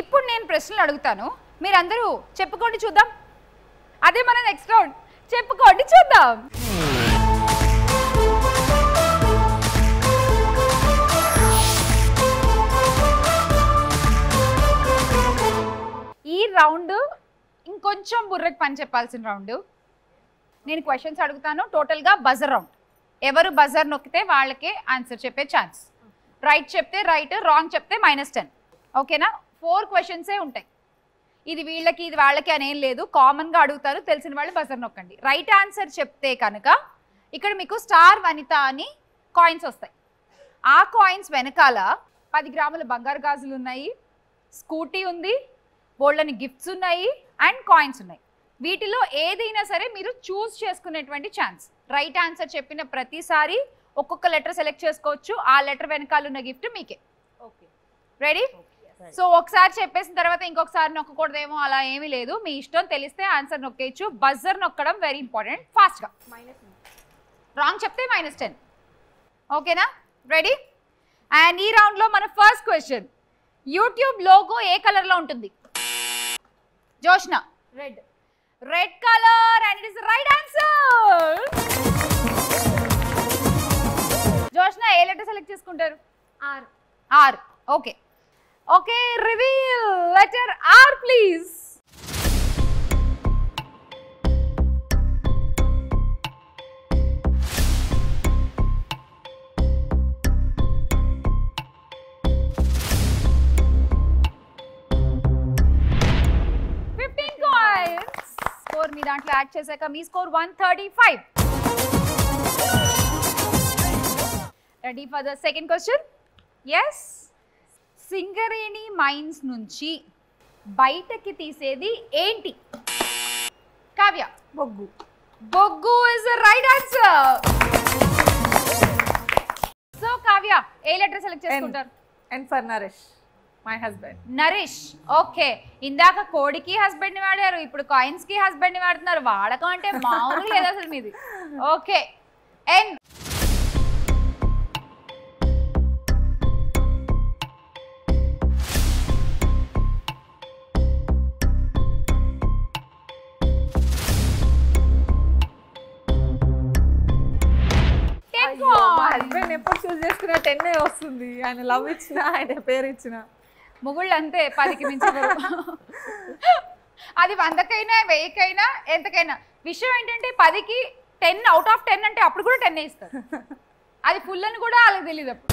ఇప్పుడు నేను ప్రశ్నలు అడుగుతాను, మీరందరూ చెప్పుకోండి చూద్దాం. అదే మన నెక్స్ట్ రౌండ్, చెప్పుకోండి చూద్దాం. ఈ రౌండ్ ఇంకొంచెం బుర్రకి పని చెప్పాల్సిన రౌండ్. నేను క్వశ్చన్స్ అడుగుతాను, టోటల్గా బజర్ రౌండ్. ఎవరు బజర్ నొక్కితే వాళ్ళకే ఆన్సర్ చెప్పే ఛాన్స్. రైట్ చెప్తే రైట్, రాంగ్ చెప్తే -10. ఓకేనా? 4 క్వశ్చన్సే ఉంటాయి. ఇది వీళ్ళకి ఇది వాళ్ళకి అనేం లేదు, కామన్గా అడుగుతారు. తెలిసిన వాళ్ళు బజర్ నొక్కండి. రైట్ ఆన్సర్ చెప్తే కనుక ఇక్కడ మీకు స్టార్ వనిత అని కాయిన్స్ వస్తాయి. ఆ కాయిన్స్ వెనకాల 10 గ్రాముల బంగారు గాజులు ఉన్నాయి, స్కూటీ ఉంది, బోల్డ్ని గిఫ్ట్స్ ఉన్నాయి అండ్ కాయిన్స్ ఉన్నాయి. వీటిలో ఏదైనా సరే మీరు చూస్ చేసుకునేటువంటి ఛాన్స్. రైట్ ఆన్సర్ చెప్పిన ప్రతిసారి ఒక్కొక్క లెటర్ సెలెక్ట్ చేసుకోవచ్చు. ఆ లెటర్ వెనకాల ఉన్న గిఫ్ట్ మీకే. Okay, ready? సో ఒకసారి చెప్పేసిన తర్వాత ఇంకొకసారి నొక్కకూడదేమో అలా ఏమీ లేదు. మీ ఇష్టం, తెలిస్తే ఆన్సర్ నొక్కేయచ్చు. బజర్ నొక్కడం వెరీ ఇంపార్టెంట్. ఫాస్ట్గా రాంగ్ చెప్తే -10. ఓకేనా? రెడీ? అండ్ ఈ రౌండ్లో మన ఫస్ట్ క్వశ్చన్, యూట్యూబ్ లోగో ఏ కలర్లో ఉంటుంది? Joshna, red. Red color, and it is the right answer. Joshna, A letter select cheskuntaru. R. R. Okay. Okay, reveal letter R, please. మీ దాంట్లో యాడ్ చేశాక మీ score 135. Ready for the second question? Yes. Singareni mines నుంచి బయటకి తీసేది ఏంటి? కావ్య, బొగ్గు. బొగ్గు is the right answer. So Kavya, ఏ లెటర్ సెలెక్ట్ చేసుకుంటారు? N for Nourish. My husband. Naresh. Okay, ఇందాక కోడికి హస్బెండ్ ని వాడారు, ఇప్పుడు కాయిన్స్ కి హస్బెండ్ ని వాడుతున్నారు. వాడకం అంటే మామూలు లేదు అసలు మీది. Okay, N. మా హస్బెండ్ ఎప్పుడు చూస్ చేసుకున్నా 10 వస్తుంది. ఆయన లవ్ ఇచ్చినా ఆయన పేరు ఇచ్చినా మొగుళ్ళు అంతే, 10కి మించరు. అది 100కైనా 1000కైనా ఎంతకైనా. విషయం ఏంటంటే 10కి 10 out of 10 అంటే అప్పుడు కూడా 10 ఇస్తారు. అది ఫుల్ అని కూడా వాళ్ళకి తెలియదు అప్పుడు.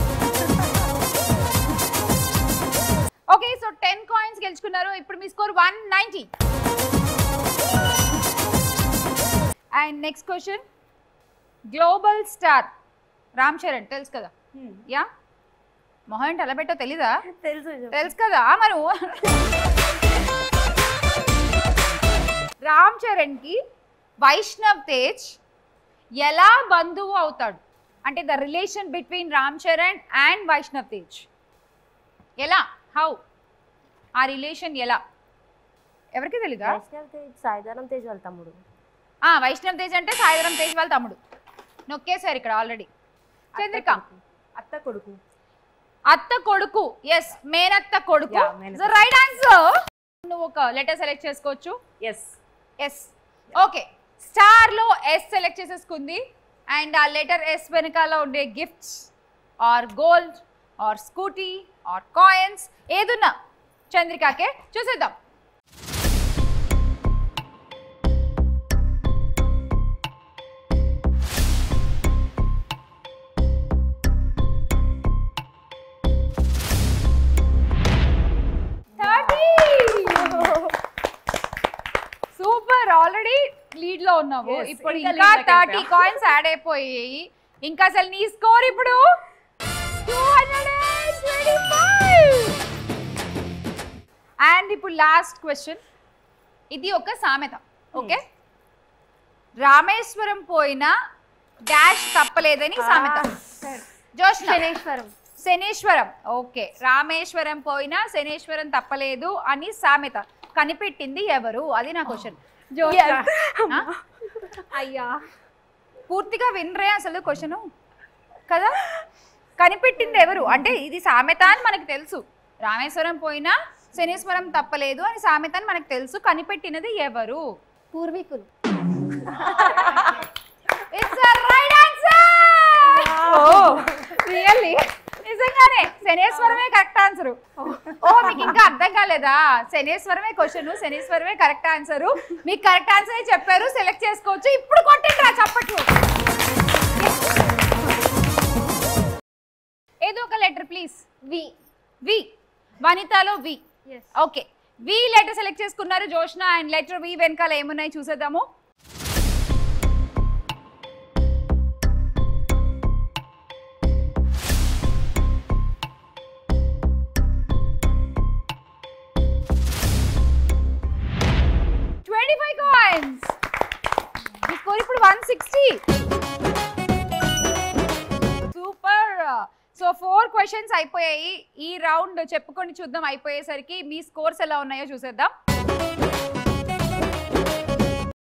ఓకే, సో 10 coins గెలుచుకున్నారు. ఇప్పుడు మీ score 190. And next question, global star Ram Charan తెలుసు కదా? యా, మొహం అంటే అలా పెట్టో తెలీదా? తెలుసు కదా. మనం రామ్ చరణ్ కి వైష్ణవ్ తేజ్ ఎలా బంధువు అవుతాడు? అంటే the relation between Ram Charan and Vaishnav Tej ఎలా, హౌ, ఆ రిలేషన్ ఎలా? ఎవరికి తెలీదా? సైదారం తేజ్ వాళ్ళ తమ్ముడు. వైష్ణవ్ తేజ్ అంటే సైదారం తేజ్ వాళ్ళ తమ్ముడు. నొక్కేసారు ఇక్కడ ఆల్రెడీ. చంద్రిక, అత్త కొడుకు. అత్త కొడుకు. ఎస్, మేనత్త కొడుకు. The right answer. నువ్వు ఒక లెటర్ సెలెక్ట్ చేసుకోవచ్చు. ఎస్. ఎస్. ఓకే, స్టార్ లో ఎస్ సెలెక్ట్ చేసేసుకుంది. అండ్ ఆ లెటర్ ఎస్ వెనకాల ఉండే gifts or gold or Scooty or coins ఏదున్నా చంద్రికాకే. చూసేద్దాం. ఆల్రెడీ లీడ్ లో ఉన్నావు. ఇప్పుడు ఇంకా 30 coins యాడ్ అయిపోయాయి. ఇంకా అసలు నీ స్కోర్ ఇప్పుడు 225. అండ్ ఇప్పుడు లాస్ట్ క్వశ్చన్, ఇది ఒక సామెత. ఓకే, రామేశ్వరం పోయినా డాష్ తప్పలేదని సామెత. జోష్న, శనేశ్వరం. ఓకే, రామేశ్వరం పోయినా శనేశ్వరం తప్పలేదు అని సామెత కనిపెట్టింది ఎవరు? అది నా క్వశ్చన్. అయ్యా, పూర్తిగా వినరే అసలు క్వశ్చను కదా. కనిపెట్టింది ఎవరు అంటే, ఇది సామెత అని మనకు తెలుసు, రామేశ్వరం పోయినా శనేశ్వరం తప్పలేదు అని సామెతని మనకు తెలుసు. కనిపెట్టినది ఎవరు? పూర్వీకులు. It's a right answer. Oh really? నిజంగానే శనేశ్వరమే కరెక్ట్ ఆన్సర్. ఓ మీకు ఇంకా అర్థం కాలేదా? శనేశ్వరమే క్వశ్చన్, శనేశ్వరమే కరెక్ట్ ఆన్సర్. మీకు కరెక్ట్ ఆన్సర్ చెప్పారు, సెలెక్ట్ చేసుకోవచ్చు. ఇప్పుడు కొట్టిండ్రా చప్పట్లు. ఏదో ఒక లెటర్ ప్లీజ్. వి. వి వనితాలో V. Okay, V letter select చేసుకున్నారు జోష్న. అండ్ లెటర్ వి వెనకాల ఏమున్నాయి చూసేద్దాము. ఇప్పుడు 160. సూపర్. సో 4 క్వశ్చన్స్ అయిపోయాయి. ఈ రౌండ్ చెప్పుకొని చూద్దాం, అయిపోయేసరికి మీ స్కోర్స్ ఎలా ఉన్నాయో చూసేద్దాం.